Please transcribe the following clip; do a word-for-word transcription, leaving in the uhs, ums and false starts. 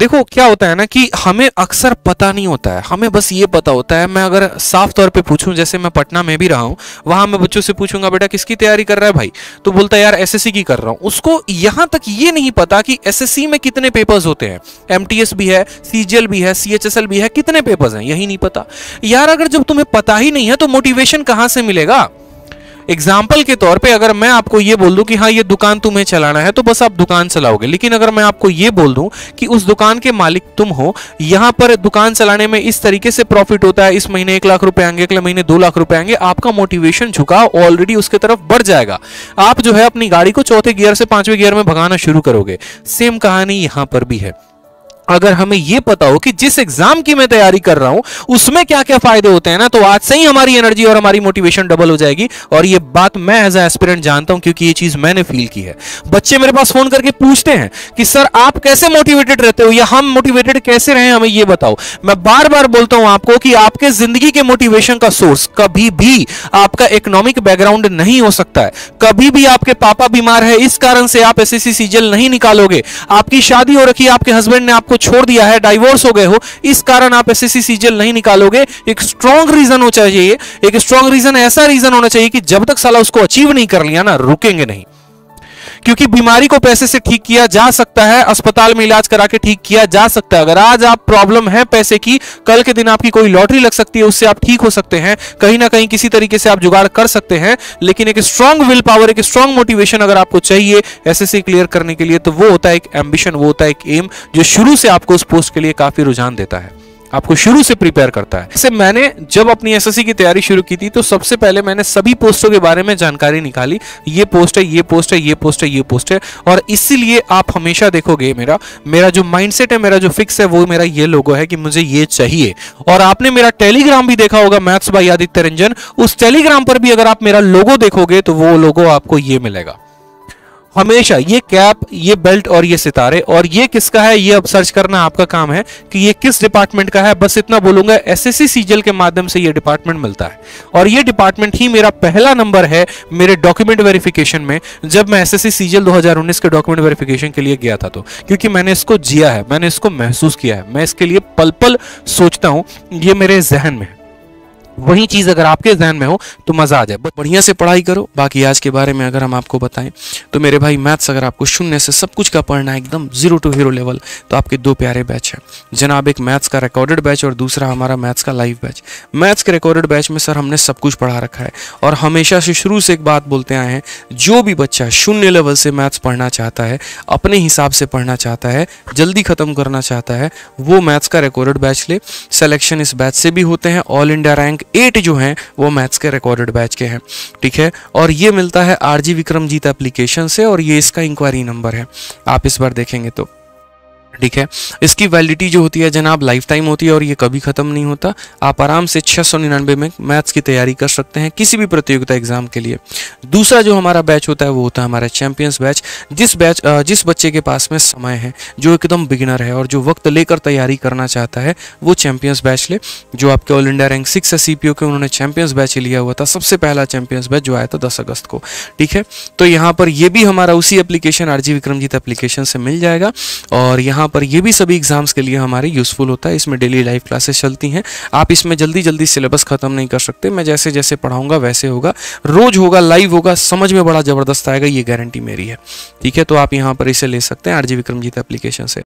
देखो क्या होता है ना कि हमें अक्सर पता नहीं होता है, हमें बस ये पता होता है, मैं अगर साफ तौर पे पूछूं, जैसे मैं पटना में भी रहा हूँ, वहाँ मैं बच्चों से पूछूंगा बेटा किसकी तैयारी कर रहा है भाई, तो बोलता है यार एसएससी की कर रहा हूँ। उसको यहाँ तक ये नहीं पता कि एसएससी में कितने पेपर्स होते हैं, एमटीएस भी है, सीजीएल भी है, सीएचएसएल भी है, कितने पेपर्स हैं यही नहीं पता। यार अगर जब तुम्हें पता ही नहीं है तो मोटिवेशन कहाँ से मिलेगा। एग्जाम्पल के तौर पे अगर मैं आपको ये बोल दूं कि हाँ ये दुकान तुम्हें चलाना है तो बस आप दुकान चलाओगे, लेकिन अगर मैं आपको ये बोल दूं कि उस दुकान के मालिक तुम हो, यहाँ पर दुकान चलाने में इस तरीके से प्रॉफिट होता है, इस महीने एक लाख रुपए आएंगे, अगले महीने दो लाख रुपए आएंगे, आपका मोटिवेशन झुकाव ऑलरेडी उसके तरफ बढ़ जाएगा। आप जो है अपनी गाड़ी को चौथे गियर से पांचवें गियर में भगाना शुरू करोगे। सेम कहानी यहाँ पर भी है। अगर हमें यह पता हो कि जिस एग्जाम की मैं तैयारी कर रहा हूं उसमें क्या क्या फायदे होते हैं ना, तो आज से ही हमारी एनर्जी और हमारी मोटिवेशन डबल हो जाएगी। और ये बात मैं एज ए एस्पिरेंट जानता हूं क्योंकि ये चीज मैंने फील की है। बच्चे मेरे पास फोन करके पूछते हैं कि सर आप कैसे मोटिवेटेड रहते हो या हम मोटिवेटेड कैसे रहे, हमें यह बताओ। मैं बार बार बोलता हूं आपको कि आपके जिंदगी के मोटिवेशन का सोर्स कभी भी आपका इकोनॉमिक बैकग्राउंड नहीं हो सकता है। कभी भी आपके पापा बीमार है इस कारण से आप एसएससी सीजीएल नहीं निकालोगे, आपकी शादी हो रखी है, आपके हस्बैंड ने आपको छोड़ दिया है, डाइवोर्स हो गए हो, इस कारण आप एसएससी सीजीएल नहीं निकालोगे। एक स्ट्रांग रीजन होना चाहिए, एक स्ट्रांग रीजन, ऐसा रीजन होना चाहिए कि जब तक साला उसको अचीव नहीं कर लिया ना रुकेंगे नहीं, क्योंकि बीमारी को पैसे से ठीक किया जा सकता है, अस्पताल में इलाज करा के ठीक किया जा सकता है। अगर आज आप प्रॉब्लम है पैसे की, कल के दिन आपकी कोई लॉटरी लग सकती है, उससे आप ठीक हो सकते हैं, कहीं ना कहीं किसी तरीके से आप जुगाड़ कर सकते हैं। लेकिन एक स्ट्रांग विल पावर, एक स्ट्रांग मोटिवेशन अगर आपको चाहिए एसएससी क्लियर करने के लिए, तो वो होता है एक एम्बिशन, वो होता है एक एम, जो शुरू से आपको उस पोस्ट के लिए काफी रुझान देता है, आपको शुरू से प्रिपेयर करता है। जैसे मैंने जब अपनी एसएससी की तैयारी शुरू की थी तो सबसे पहले मैंने सभी पोस्टों के बारे में जानकारी निकाली, ये पोस्ट है, ये पोस्ट है, ये पोस्ट है, ये पोस्ट है। और इसीलिए आप हमेशा देखोगे मेरा मेरा जो माइंडसेट है, मेरा जो फिक्स है, वो मेरा ये लोगो है कि मुझे ये चाहिए। और आपने मेरा टेलीग्राम भी देखा होगा, मैथ्स बाय आदित्य रंजन, उस टेलीग्राम पर भी अगर आप मेरा लोगो देखोगे तो वो लोगो आपको ये मिलेगा हमेशा, ये कैप, ये बेल्ट और ये सितारे। और ये किसका है ये अब सर्च करना आपका काम है कि ये किस डिपार्टमेंट का है। बस इतना बोलूंगा, एसएससी सीजीएल के माध्यम से ये डिपार्टमेंट मिलता है और ये डिपार्टमेंट ही मेरा पहला नंबर है मेरे डॉक्यूमेंट वेरिफिकेशन में। जब मैं एसएससी सीजीएल दो हज़ार उन्नीस के डॉक्यूमेंट वेरिफिकेशन के लिए गया था तो क्योंकि मैंने इसको जिया है, मैंने इसको महसूस किया है, मैं इसके लिए पल पल सोचता हूँ, ये मेरे जहन में है। वही चीज़ अगर आपके जहन में हो तो मज़ा आ जाए। बढ़िया से पढ़ाई करो। बाकी आज के बारे में अगर हम आपको बताएं तो मेरे भाई मैथ्स अगर आपको शून्य से सब कुछ का पढ़ना है, एकदम जीरो टू हीरो लेवल, तो आपके दो प्यारे बैच हैं जनाब, एक मैथ्स का रिकॉर्डेड बैच और दूसरा हमारा मैथ्स का लाइव बैच। मैथ्स के रिकॉर्डेड बैच में सर हमने सब कुछ पढ़ा रखा है और हमेशा से शुरू से एक बात बोलते आए हैं, जो भी बच्चा शून्य लेवल से मैथ्स पढ़ना चाहता है, अपने हिसाब से पढ़ना चाहता है, जल्दी ख़त्म करना चाहता है, वो मैथ्स का रिकॉर्डेड बैच ले। सिलेक्शन इस बैच से भी होते हैं, ऑल इंडिया रैंक एट जो हैं वो मैथ्स के रिकॉर्डेड बैच के हैं, ठीक है। और ये मिलता है आरजी विक्रमजीत एप्लीकेशन से और ये इसका इंक्वायरी नंबर है, आप इस बार देखेंगे तो, ठीक है। इसकी वैलिडिटी जो होती है जनाब लाइफ टाइम होती है और ये कभी ख़त्म नहीं होता। आप आराम से छः सौ निन्यानवे में मैथ्स की तैयारी कर सकते हैं किसी भी प्रतियोगिता एग्जाम के लिए। दूसरा जो हमारा बैच होता है वो होता है हमारा चैंपियंस बैच, जिस बैच जिस बच्चे के पास में समय है, जो एकदम बिगिनर है और जो वक्त लेकर तैयारी करना चाहता है, वो चैंपियंस बैच ले। जो आपके ऑल इंडिया रैंक सिक्स है सीपीओ के, उन्होंने चैंपियंस बैच लिया हुआ था, सबसे पहला चैंपियंस बैच जो आया था दस अगस्त को, ठीक है। तो यहाँ पर ये भी हमारा उसी एप्लीकेशन आरजी विक्रमजीत एप्लीकेशन से मिल जाएगा और यहाँ पर ये भी सभी एग्जाम्स के लिए हमारे यूज़फुल होता है। इसमें डेली लाइव क्लासेस चलती हैं, आप इसमें जल्दी जल्दी सिलेबस खत्म नहीं कर सकते, मैं जैसे जैसे पढ़ाऊंगा वैसे होगा, रोज होगा, लाइव होगा, समझ में बड़ा ज़बरदस्त आएगा, ये गारंटी मेरी है, ठीक है। तो आप यहाँ पर इसे ले सकते हैं आरजी विक्रमजीत एप्लीकेशन से।